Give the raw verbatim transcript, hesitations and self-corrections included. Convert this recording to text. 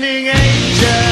defending angel.